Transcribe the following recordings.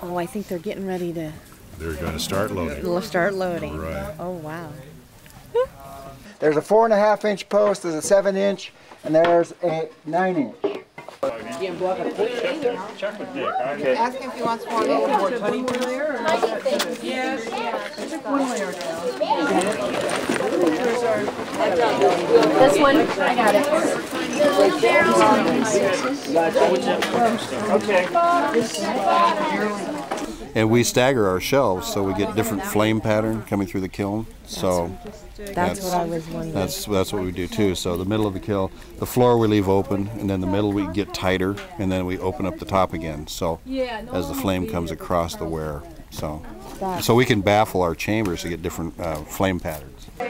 Oh, I think they're getting ready to... They're going to start loading. They'll start loading. All right. Oh, wow. There's a 4.5-inch post, there's a 7-inch, and there's a 9-inch. Check with Nick. Okay. Ask him if he wants one more tiny layer. Yes. One layer down. This one, I got it. Okay. And we stagger our shelves so we get different flame pattern coming through the kiln. So. That's what I was wondering. That's what we do too. So the middle of the kiln, the floor we leave open, and then the middle we get tighter, and then we open up the top again. So as the flame comes across the ware, so we can baffle our chambers to get different flame patterns. I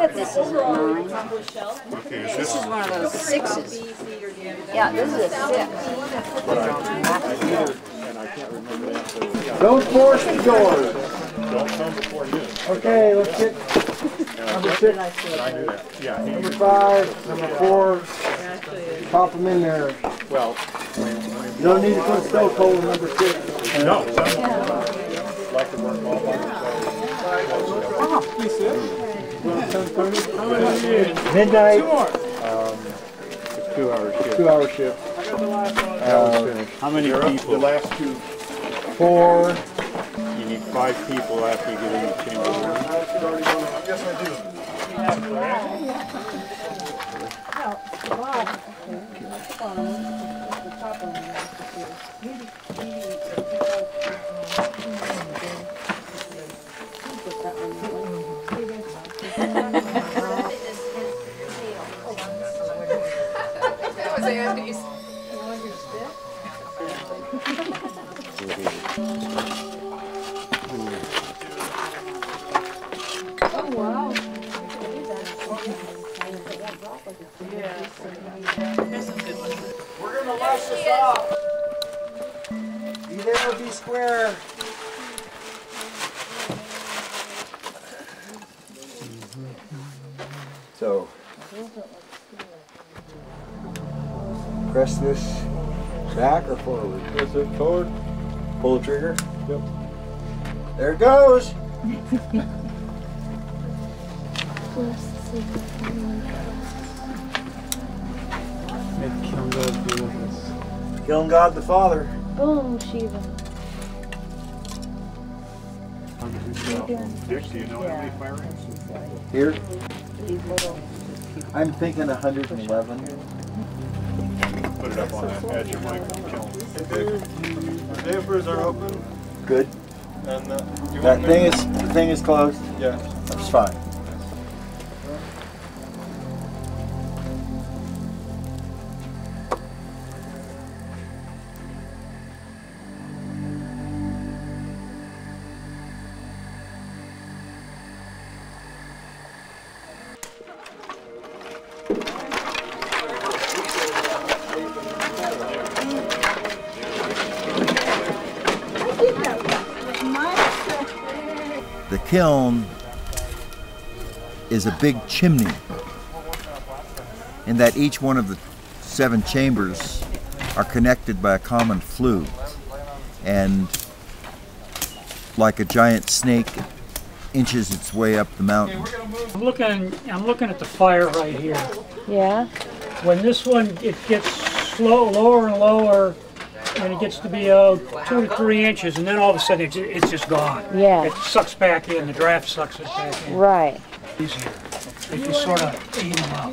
bet this is a 9. Okay, this is one of those 6s. Yeah, this is a 6. But I can't remember that. Don't force the door. Don't come before noon. Okay, let's get number 6. I do that. Yeah. Number 5, number 4. Pop them in there. Well, you don't need to put stove coal in number 6. No. Like to work all by yourself. Midnight. 2 hour shift. 2 hour shift. How many people? The last 2. 4. 5 people after you get in the chamber. Yes, I do. That was Andy's. You want your stick? Wow. We're going to lash this off. Be there or be square. So, press this back or forward? Press it forward. Pull the trigger. Yep. There it goes. Kiln God the Father. Boom, Shiva. Dick, do you know how many fire ants? Here? I'm thinking 111. Put it up on the edge of my kiln. The dampers are open. Good. And the thing is closed. Yeah. That's fine. The kiln is a big chimney, in that each one of the 7 chambers are connected by a common flue, and like a giant snake inches its way up the mountain. I'm looking at the fire right here. Yeah. When this one, it gets slow, lower and lower, and it gets to be 2 to 3 inches, and then all of a sudden it's just gone. Yeah. It sucks back in, the draft sucks it back in. Right. Easier if you sort of aim them up.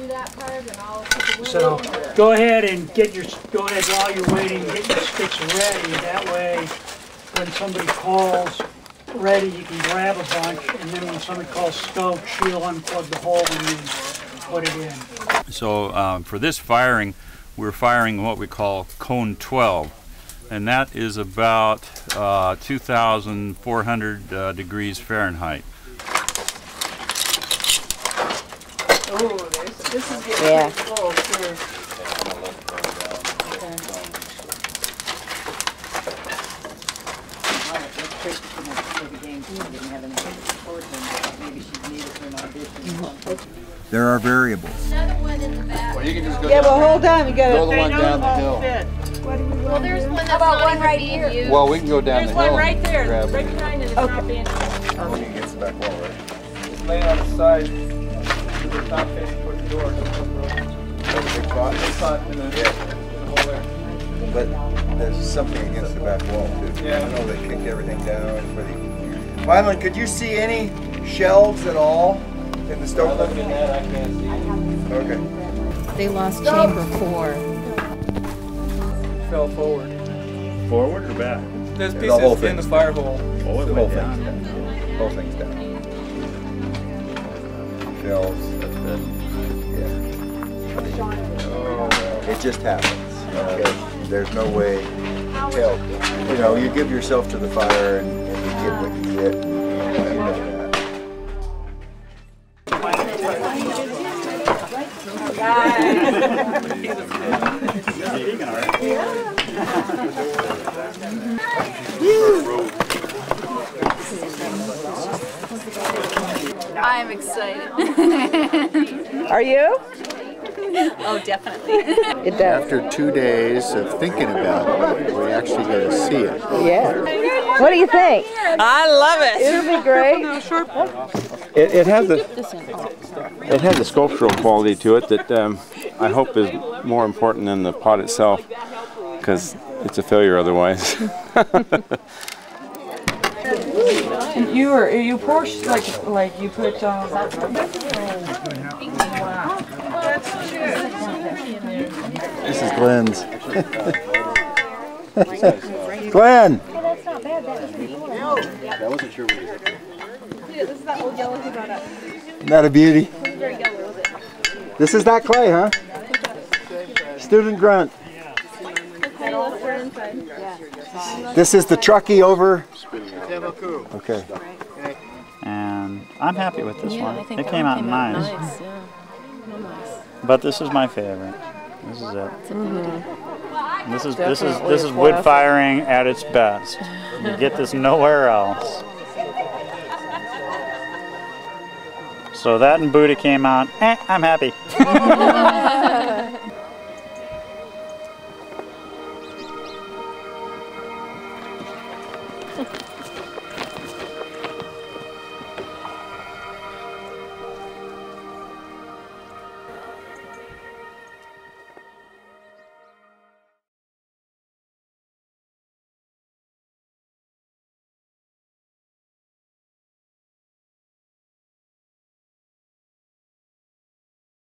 So go ahead and while you're waiting, get your sticks ready. That way, when somebody calls ready, you can grab a bunch, and then when somebody calls stove, she'll unplug the hole and you put it in. So for this firing, we're firing what we call cone 12. And that is about 2,400 degrees Fahrenheit. Oh, this is getting cold too. There are variables. Well, you can just go down. Well, hold on. You got to go the one down the hill. What do you want? Well, there's one that's about not one right here. Used. Well, we can go down there's the hill. There's one right there. Grab right behind it. It's okay. Not being used. It's the back wall, right? Just lay it on the side. The top face toward the door. There's a big box. It's not in the hole there. But there's something against the back wall, too. Yeah. I know they kicked everything down. Rylan, could you see any shelves at all in the stove? I can't see. Okay. They lost chamber 4. Fell forward. Forward or back? There's pieces in the fire hole. Oh, it went down. Whole thing's down. Shelves. Yeah. Oh. It just happens. Okay. There's no way to tell. You know, you give yourself to the fire and you get what you get. You know that. I'm excited. Are you? Oh, definitely. It does. After 2 days of thinking about it, we're actually going to see it. Yeah. What do you think? I love it. It'll be great. It has a sculptural quality to it that I hope is more important than the pot itself, because it's a failure otherwise. You Porsche like you put. This is Glenn's. Glenn! Hey, that's not bad. That was pretty cool. I wasn't sure what it was. This is that old yellow he brought up. Isn't that a beauty? This is that clay, huh? Student grunt. This is the truckie over. Okay. And I'm happy with this one. It came out nice. But this is my favorite. This is it. Mm-hmm. This is wood firing at its best. You get this nowhere else. So that and Buddha came out. I'm happy.